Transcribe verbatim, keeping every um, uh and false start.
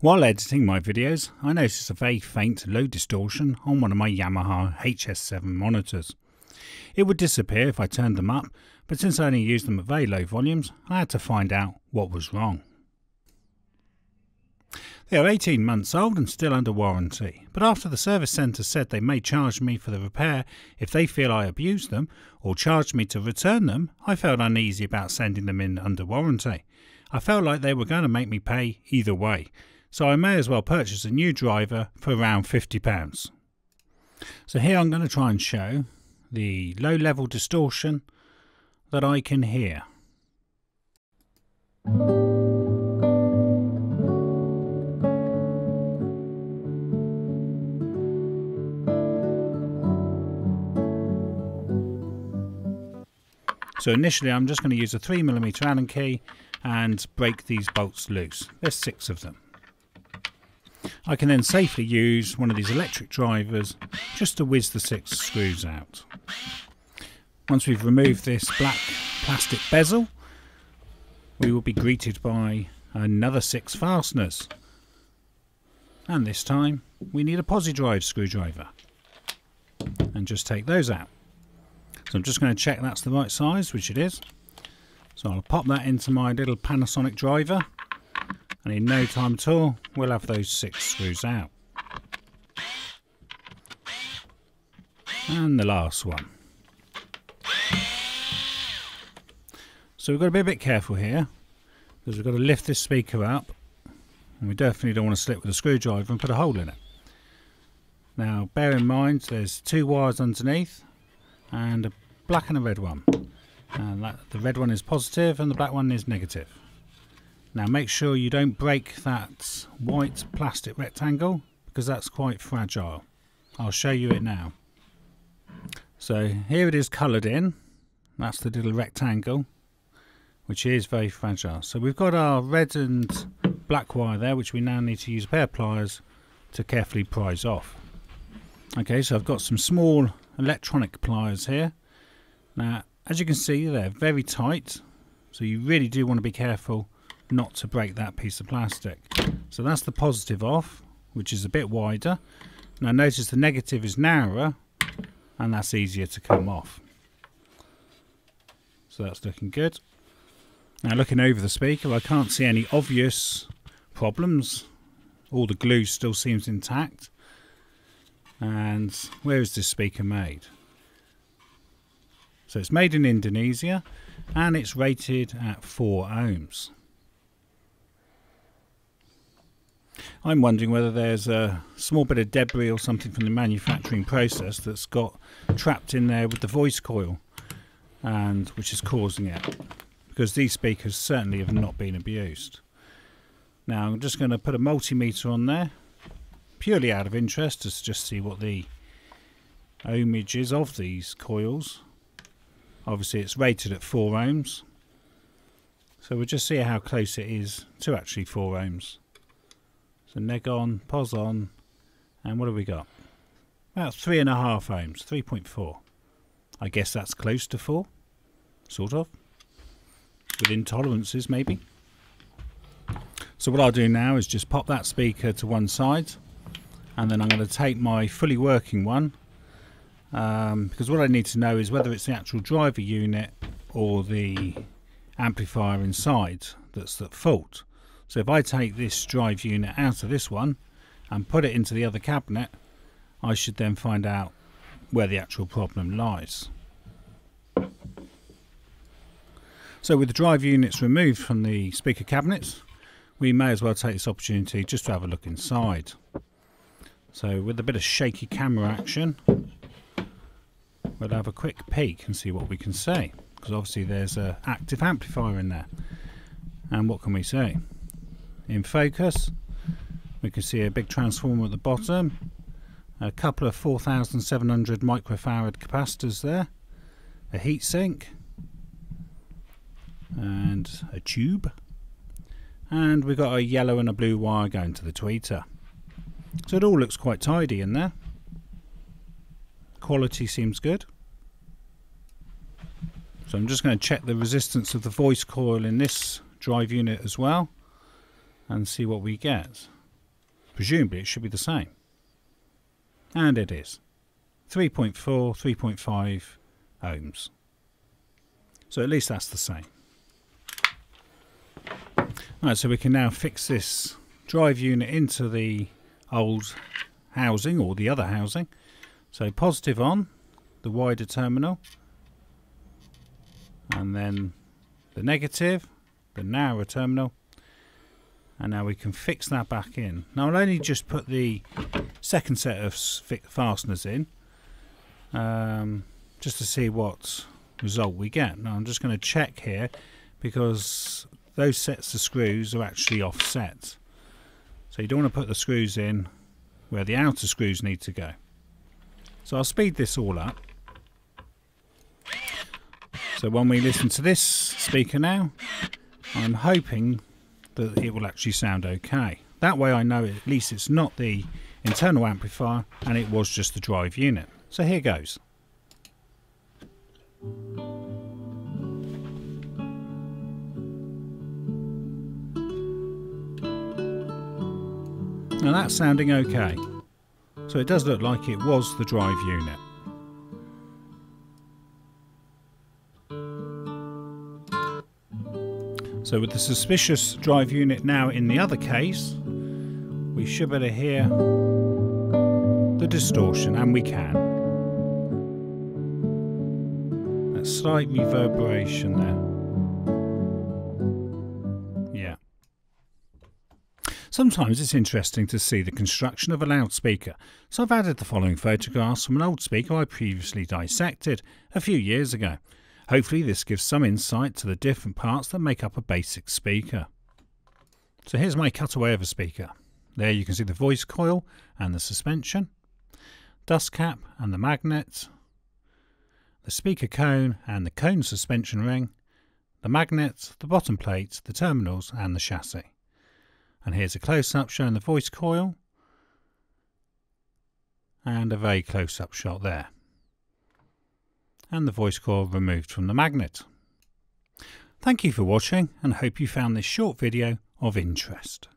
While editing my videos, I noticed a very faint low distortion on one of my Yamaha H S seven monitors. It would disappear if I turned them up, but since I only used them at very low volumes, I had to find out what was wrong. They are eighteen months old and still under warranty, but after the service centre said they may charge me for the repair if they feel I abused them or charge me to return them, I felt uneasy about sending them in under warranty. I felt like they were going to make me pay either way, so I may as well purchase a new driver for around fifty pounds. So here I'm going to try and show the low level distortion that I can hear. So initially I'm just going to use a three millimeter Allen key and break these bolts loose. There's six of them. I can then safely use one of these electric drivers just to whiz the six screws out. Once we've removed this black plastic bezel, we will be greeted by another six fasteners. And this time we need a Pozidrive screwdriver. And just take those out. So I'm just going to check that's the right size, which it is. So I'll pop that into my little Panasonic driver, and in no time at all we'll have those six screws out. And the last one. So we've got to be a bit careful here, because we've got to lift this speaker up, and we definitely don't want to slip with a screwdriver and put a hole in it. Now bear in mind there's two wires underneath, and a black and a red one. And that, the red one is positive and the black one is negative. Now make sure you don't break that white plastic rectangle because that's quite fragile. I'll show you it now. So here it is coloured in. That's the little rectangle, which is very fragile. So we've got our red and black wire there, which we now need to use a pair of pliers to carefully prise off. Okay, so I've got some small electronic pliers here. Now as you can see they're very tight, so you really do want to be careful not to break that piece of plastic. So that's the positive off, which is a bit wider. Now notice the negative is narrower and that's easier to come off. So that's looking good. Now looking over the speaker, I can't see any obvious problems. All the glue still seems intact. And where is this speaker made? So it's made in Indonesia and it's rated at four ohms. I'm wondering whether there's a small bit of debris or something from the manufacturing process that's got trapped in there with the voice coil, and which is causing it, because these speakers certainly have not been abused. Now I'm just going to put a multimeter on there purely out of interest to just see what the ohmage is of these coils. Obviously it's rated at four ohms, so we'll just see how close it is to actually four ohms. So neg on, pos on, and what have we got? About three and a half ohms, three point four. I guess that's close to four, sort of, within tolerances maybe. So what I'll do now is just pop that speaker to one side, and then I'm going to take my fully working one, um, because what I need to know is whether it's the actual driver unit or the amplifier inside that's at fault. So if I take this drive unit out of this one and put it into the other cabinet, I should then find out where the actual problem lies. So with the drive units removed from the speaker cabinets, we may as well take this opportunity just to have a look inside. So with a bit of shaky camera action, we'll have a quick peek and see what we can see, because obviously there's an active amplifier in there. And what can we see? In focus we can see a big transformer at the bottom, a couple of four thousand seven hundred microfarad capacitors there, a heatsink and a tube, and we've got a yellow and a blue wire going to the tweeter. So it all looks quite tidy in there. Quality seems good. So I'm just going to check the resistance of the voice coil in this drive unit as well and see what we get. Presumably it should be the same. And it is. three point four, three point five ohms. So at least that's the same. Right, so we can now fix this drive unit into the old housing or the other housing. So positive on the wider terminal, and then the negative, the narrower terminal, and now we can fix that back in. Now I'll only just put the second set of fasteners in, um, just to see what result we get. Now I'm just going to check here, because those sets of screws are actually offset, so you don't want to put the screws in where the outer screws need to go. So I'll speed this all up. So when we listen to this speaker now, I'm hoping that it will actually sound okay. That way I know at least it's not the internal amplifier and it was just the drive unit. So here goes. Now that's sounding okay. So it does look like it was the drive unit. So with the suspicious drive unit now in the other case, we should better hear the distortion, and we can. That slight reverberation there. Yeah. Sometimes it's interesting to see the construction of a loudspeaker, so I've added the following photographs from an old speaker I previously dissected a few years ago. Hopefully this gives some insight to the different parts that make up a basic speaker. So here's my cutaway of a speaker. There you can see the voice coil and the suspension, dust cap and the magnet, the speaker cone and the cone suspension ring, the magnet, the bottom plate, the terminals and the chassis. And here's a close-up showing the voice coil and a very close-up shot there. And the voice coil removed from the magnet. Thank you for watching, and hope you found this short video of interest.